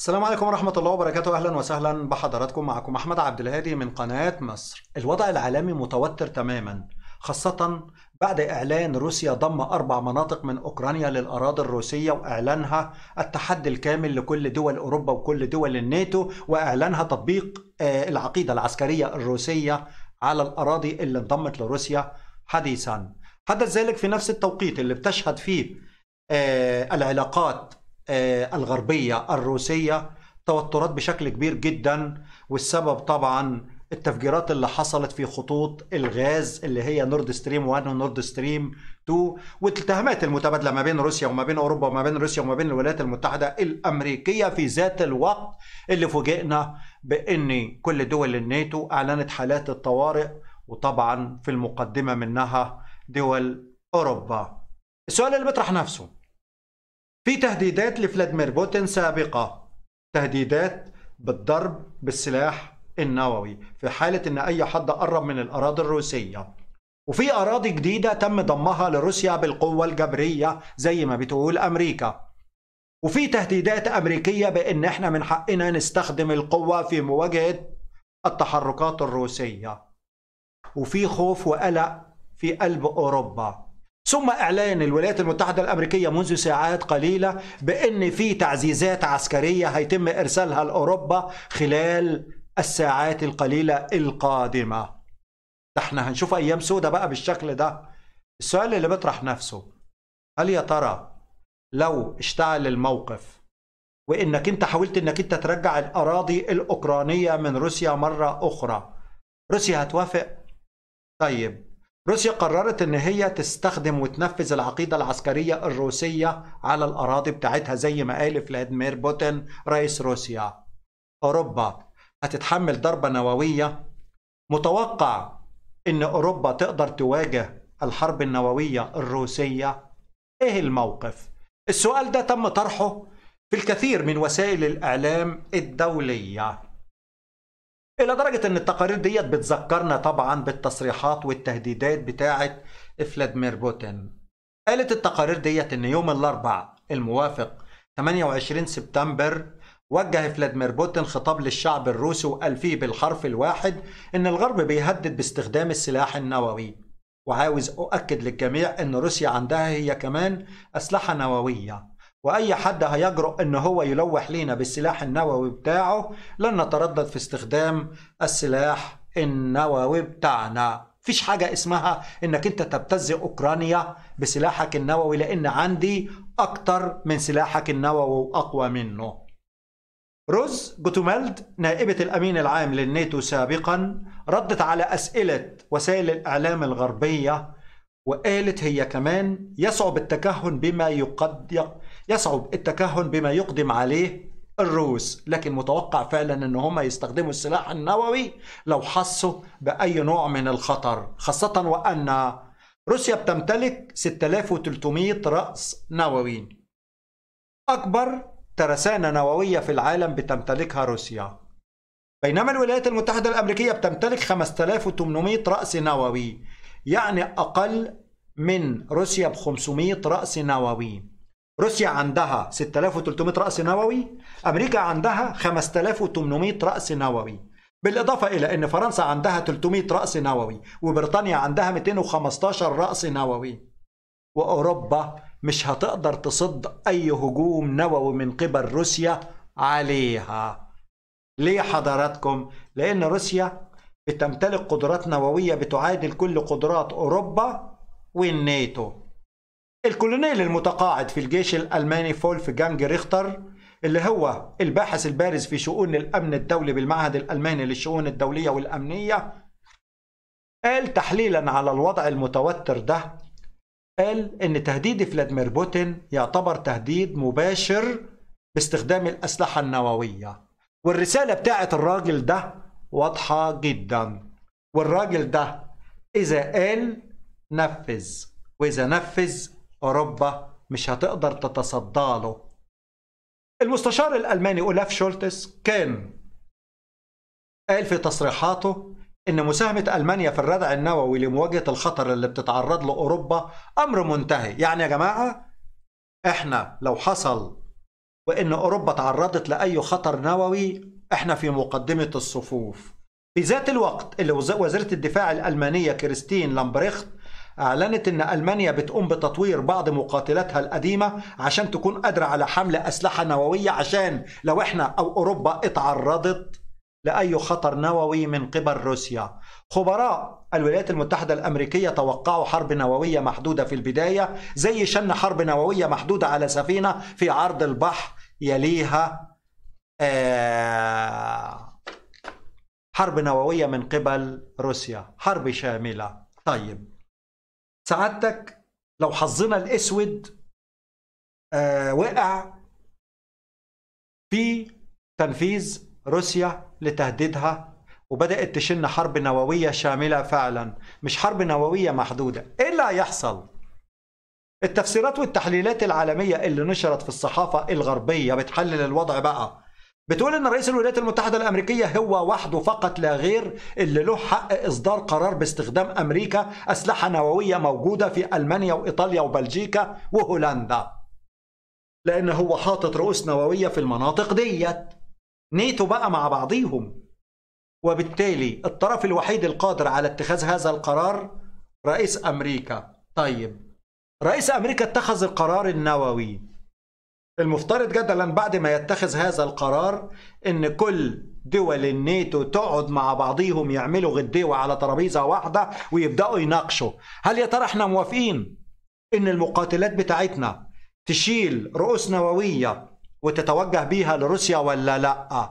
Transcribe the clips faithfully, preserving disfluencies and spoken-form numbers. السلام عليكم ورحمة الله وبركاته. أهلا وسهلا بحضراتكم، معكم أحمد عبدالهادي من قناة مصر. الوضع العالمي متوتر تماما، خاصة بعد إعلان روسيا ضم أربع مناطق من أوكرانيا للأراضي الروسية، وإعلانها التحدي الكامل لكل دول أوروبا وكل دول الناتو، وإعلانها تطبيق العقيدة العسكرية الروسية على الأراضي اللي انضمت لروسيا حديثا. حدث ذلك في نفس التوقيت اللي بتشهد فيه العلاقات الغربية الروسية توترات بشكل كبير جدا، والسبب طبعا التفجيرات اللي حصلت في خطوط الغاز اللي هي نورد ستريم واحد ونورد ستريم اثنين، والاتهامات المتبادلة ما بين روسيا وما بين أوروبا وما بين روسيا وما بين الولايات المتحدة الأمريكية، في ذات الوقت اللي فوجئنا بأن كل دول الناتو أعلنت حالات الطوارئ، وطبعا في المقدمة منها دول أوروبا. السؤال اللي بيطرح نفسه، في تهديدات لفلاديمير بوتين سابقة، تهديدات بالضرب بالسلاح النووي في حالة ان اي حد قرب من الاراضي الروسية، وفي اراضي جديدة تم ضمها لروسيا بالقوة الجبرية زي ما بتقول امريكا، وفي تهديدات امريكية بان احنا من حقنا نستخدم القوة في مواجهة التحركات الروسية، وفي خوف وقلق في قلب اوروبا. ثم إعلان الولايات المتحدة الأمريكية منذ ساعات قليلة بأن في تعزيزات عسكرية هيتم إرسالها لأوروبا خلال الساعات القليلة القادمة. احنا هنشوف أيام سودة بقى بالشكل ده. السؤال اللي بيطرح نفسه، هل يا ترى لو اشتعل الموقف وإنك أنت حاولت إنك أنت ترجع الأراضي الأوكرانية من روسيا مرة أخرى، روسيا هتوافق؟ طيب روسيا قررت ان هي تستخدم وتنفذ العقيدة العسكرية الروسية على الأراضي بتاعتها زي ما قال فلاديمير بوتين رئيس روسيا. أوروبا هتتحمل ضربة نووية؟ متوقع ان أوروبا تقدر تواجه الحرب النووية الروسية؟ ايه الموقف؟ السؤال ده تم طرحه في الكثير من وسائل الإعلام الدولية، إلى درجة إن التقارير ديت بتذكرنا طبعًا بالتصريحات والتهديدات بتاعة فلاديمير بوتين. قالت التقارير ديت إن يوم الأربعاء الموافق ثمانية وعشرين سبتمبر وجه فلاديمير بوتين خطاب للشعب الروسي وقال فيه بالحرف الواحد إن الغرب بيهدد باستخدام السلاح النووي، وعاوز أؤكد للجميع إن روسيا عندها هي كمان أسلحة نووية، وأي حد هيجرؤ إن هو يلوح لينا بالسلاح النووي بتاعه لن نتردد في استخدام السلاح النووي بتاعنا. مفيش حاجة اسمها إنك أنت تبتز أوكرانيا بسلاحك النووي، لأن عندي أكتر من سلاحك النووي وأقوى منه. روز جوتومالد نائبة الأمين العام للناتو سابقا ردت على أسئلة وسائل الإعلام الغربية وقالت هي كمان يصعب التكهن بما يقد يصعب التكهن بما يقدم عليه الروس، لكن متوقع فعلا ان هم يستخدموا السلاح النووي لو حسوا باي نوع من الخطر، خاصه وان روسيا بتمتلك ستة آلاف وثلاثمائة راس نووي، اكبر ترسانه نوويه في العالم بتمتلكها روسيا، بينما الولايات المتحده الامريكيه بتمتلك خمسة آلاف وثمانمائة راس نووي، يعني اقل من روسيا ب خمسمائة راس نووي. روسيا عندها ستة آلاف وثلاثمائة رأس نووي، أمريكا عندها خمسة آلاف وثمانمائة رأس نووي، بالإضافة إلى أن فرنسا عندها ثلاثمائة رأس نووي، وبريطانيا عندها مئتين وخمسة عشر رأس نووي، وأوروبا مش هتقدر تصد أي هجوم نووي من قبل روسيا عليها. ليه حضراتكم؟ لأن روسيا بتمتلك قدرات نووية بتعادل كل قدرات أوروبا والناتو. الكولونيل المتقاعد في الجيش الألماني فولف جانج ريختر، اللي هو الباحث البارز في شؤون الأمن الدولي بالمعهد الألماني للشؤون الدولية والأمنية، قال تحليلا على الوضع المتوتر ده، قال إن تهديد فلاديمير بوتين يعتبر تهديد مباشر باستخدام الأسلحة النووية، والرسالة بتاعت الراجل ده واضحة جدا، والراجل ده إذا قال نفذ، وإذا نفذ أوروبا مش هتقدر تتصدى له. المستشار الألماني أولاف شولتس كان قال في تصريحاته إن مساهمة ألمانيا في الردع النووي لمواجهة الخطر اللي بتتعرض له أوروبا أمر منتهي. يعني يا جماعة إحنا لو حصل وإن أوروبا تعرضت لأي خطر نووي إحنا في مقدمة الصفوف. في ذات الوقت اللي وزيرة الدفاع الألمانية كريستين لامبرخت أعلنت إن ألمانيا بتقوم بتطوير بعض مقاتلاتها القديمة عشان تكون قادرة على حمل أسلحة نووية، عشان لو إحنا أو أوروبا اتعرضت لأي خطر نووي من قبل روسيا. خبراء الولايات المتحدة الأمريكية توقعوا حرب نووية محدودة في البداية، زي شن حرب نووية محدودة على سفينة في عرض البحر يليها آه حرب نووية من قبل روسيا، حرب شاملة. طيب سعادتك لو حظنا الأسود آه وقع في تنفيذ روسيا لتهديدها وبدأت تشن حرب نووية شاملة فعلا، مش حرب نووية محدودة، إيه اللي هيحصل؟ التفسيرات والتحليلات العالمية اللي نشرت في الصحافة الغربية بتحلل الوضع بقى، بتقول إن رئيس الولايات المتحدة الأمريكية هو وحده فقط لا غير اللي له حق إصدار قرار باستخدام أمريكا أسلحة نووية موجودة في ألمانيا وإيطاليا وبلجيكا وهولندا، لأن هو حاطط رؤوس نووية في المناطق ديت، نيتو بقى مع بعضيهم، وبالتالي الطرف الوحيد القادر على اتخاذ هذا القرار رئيس أمريكا. طيب رئيس أمريكا اتخذ القرار النووي، المفترض جدلا بعد ما يتخذ هذا القرار إن كل دول الناتو تقعد مع بعضيهم يعملوا غداوة على ترابيزة واحدة ويبدأوا يناقشوا هل يا ترى احنا موافقين إن المقاتلات بتاعتنا تشيل رؤوس نووية وتتوجه بيها لروسيا ولا لأ؟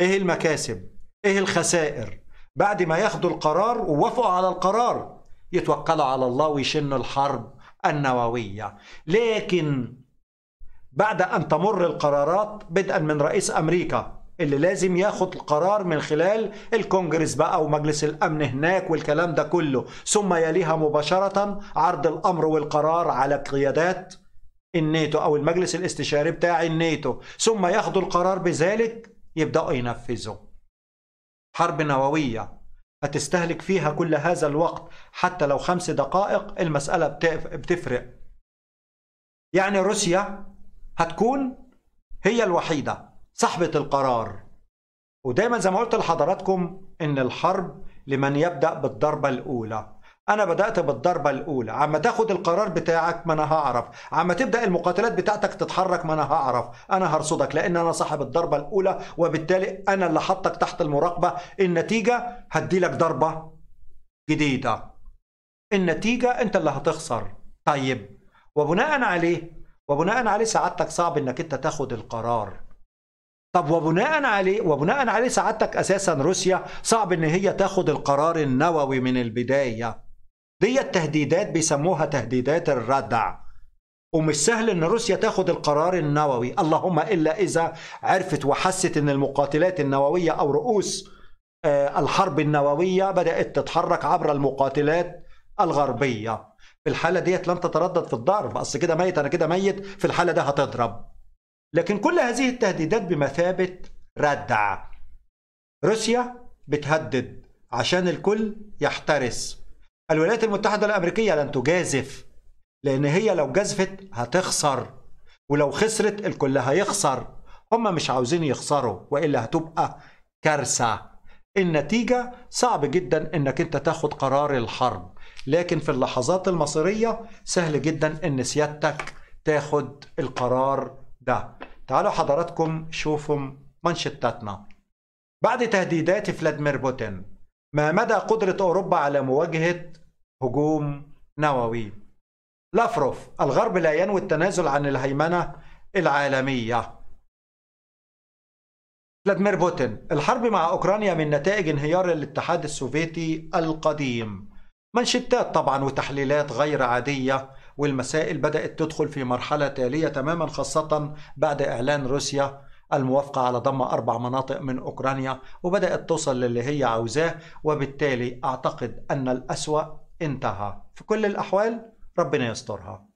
إيه المكاسب؟ إيه الخسائر؟ بعد ما ياخدوا القرار ووافقوا على القرار يتوكلوا على الله ويشنوا الحرب النووية. لكن بعد أن تمر القرارات بدءا من رئيس أمريكا اللي لازم ياخد القرار من خلال الكونجرس بقى ومجلس الأمن هناك والكلام ده كله، ثم يليها مباشرة عرض الأمر والقرار على قيادات الناتو أو المجلس الاستشاري بتاع الناتو، ثم ياخدوا القرار بذلك يبدأوا ينفذوا. حرب نووية هتستهلك فيها كل هذا الوقت، حتى لو خمس دقائق المسألة بتفرق. يعني روسيا هتكون هي الوحيدة صاحبة القرار، ودايما زي ما قلت لحضراتكم إن الحرب لمن يبدأ بالضربة الأولى. أنا بدأت بالضربة الأولى، عما تاخد القرار بتاعك ما أنا هعرف، عما تبدأ المقاتلات بتاعتك تتحرك ما أنا هعرف، أنا هرصدك لأن أنا صاحب الضربة الأولى، وبالتالي أنا اللي حطك تحت المراقبة. النتيجة هديلك ضربة جديدة، النتيجة أنت اللي هتخسر. طيب وبناء عليه وبناء عليه سعادتك صعب إنك أنت تاخد القرار. طب وبناء عليه وبناء عليه سعادتك أساسا روسيا صعب إن هي تاخد القرار النووي من البداية. دي التهديدات بيسموها تهديدات الردع، ومش سهل ان روسيا تاخد القرار النووي، اللهم الا اذا عرفت وحست ان المقاتلات النوويه او رؤوس الحرب النوويه بدات تتحرك عبر المقاتلات الغربيه. في الحاله ديت لن تتردد في الضرب، اصل كده ميت انا كده ميت، في الحاله ده هتضرب. لكن كل هذه التهديدات بمثابه ردع، روسيا بتهدد عشان الكل يحترس. الولايات المتحدة الأمريكية لن تجازف، لأن هي لو جازفت هتخسر، ولو خسرت الكل هيخسر. هم مش عاوزين يخسروا وإلا هتبقى كارثة. النتيجة صعب جدا إنك أنت تاخد قرار الحرب، لكن في اللحظات المصيرية سهل جدا إن سيادتك تاخد القرار ده. تعالوا حضراتكم شوفوا منشطاتنا. بعد تهديدات فلاديمير بوتين، ما مدى قدرة أوروبا على مواجهة هجوم نووي؟ لافروف، الغرب لا ينوي التنازل عن الهيمنة العالمية. فلاديمير بوتين، الحرب مع أوكرانيا من نتائج انهيار الاتحاد السوفيتي القديم. منشطات طبعا وتحليلات غير عادية، والمسائل بدأت تدخل في مرحلة تالية تماما، خاصة بعد إعلان روسيا الموافقة على ضم أربع مناطق من أوكرانيا، وبدأت توصل للي هي عاوزاه، وبالتالي أعتقد أن الأسوأ انتهى. في كل الأحوال ربنا يسترها.